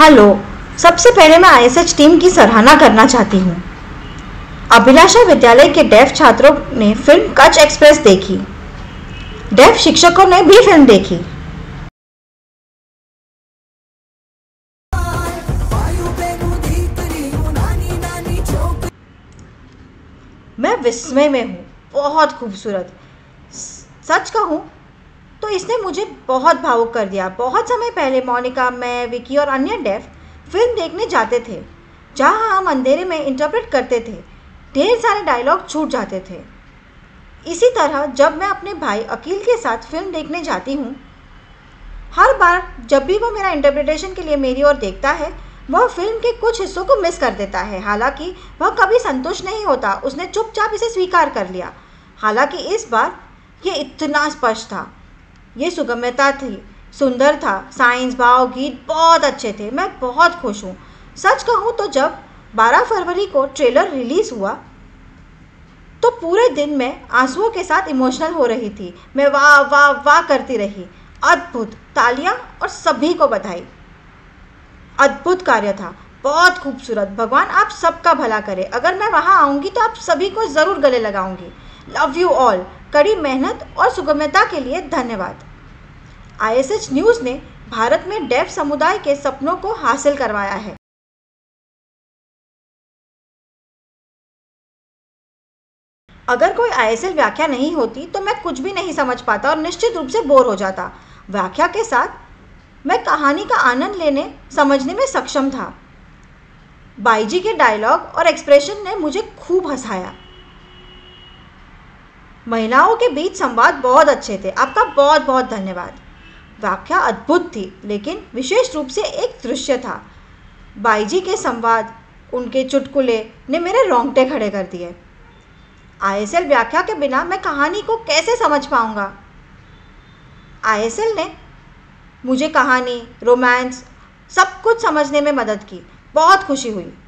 Hello, सबसे पहले मैं आईएसएच टीम की सराहना करना चाहती हूँ। अभिलाषा विद्यालय के डेफ छात्रों ने फिल्म कच एक्सप्रेस देखी। डेफ शिक्षकों ने भी फिल्म देखी। मैं विस्मय में हूँ। बहुत खूबसूरत। सच कहूँ तो इसने मुझे बहुत भावुक कर दिया। बहुत समय पहले मोनिका, मैं, विकी और अन्य डेफ फिल्म देखने जाते थे, जहाँ हम अंधेरे में इंटरप्रेट करते थे। ढेर सारे डायलॉग छूट जाते थे। इसी तरह जब मैं अपने भाई अकील के साथ फिल्म देखने जाती हूँ, हर बार जब भी वो मेरा इंटरप्रिटेशन के लिए मेरी ओर देखता है, वह फिल्म के कुछ हिस्सों को मिस कर देता है। हालांकि वह कभी संतुष्ट नहीं होता। उसने चुपचाप इसे स्वीकार कर लिया। हालांकि इस बार ये इतना स्पष्ट था, ये सुगम्यता थी, सुंदर था, साइंस, भाव, गीत बहुत अच्छे थे। मैं बहुत खुश हूँ। सच कहूँ तो जब 12 फरवरी को ट्रेलर रिलीज़ हुआ तो पूरे दिन मैं आंसुओं के साथ इमोशनल हो रही थी। मैं वाह वाह वाह करती रही। अद्भुत, तालियां और सभी को बधाई। अद्भुत कार्य था, बहुत खूबसूरत। भगवान आप सबका भला करे। अगर मैं वहाँ आऊँगी तो आप सभी को ज़रूर गले लगाऊँगी। Love you all. कड़ी मेहनत और सुगम्यता के लिए धन्यवाद। आईएसएच न्यूज़ ने भारत में डेफ समुदाय के सपनों को हासिल करवाया है। अगर कोई आईएसएल व्याख्या नहीं होती तो मैं कुछ भी नहीं समझ पाता और निश्चित रूप से बोर हो जाता। व्याख्या के साथ मैं कहानी का आनंद लेने, समझने में सक्षम था। बाईजी के डायलॉग और एक्सप्रेशन ने मुझे खूब हंसाया। महिलाओं के बीच संवाद बहुत अच्छे थे। आपका बहुत बहुत धन्यवाद। व्याख्या अद्भुत थी, लेकिन विशेष रूप से एक दृश्य था। बाईजी के संवाद, उनके चुटकुले ने मेरे रोंगटे खड़े कर दिए। आईएसएल व्याख्या के बिना मैं कहानी को कैसे समझ पाऊंगा? आईएसएल ने मुझे कहानी, रोमांस सब कुछ समझने में मदद की। बहुत खुशी हुई।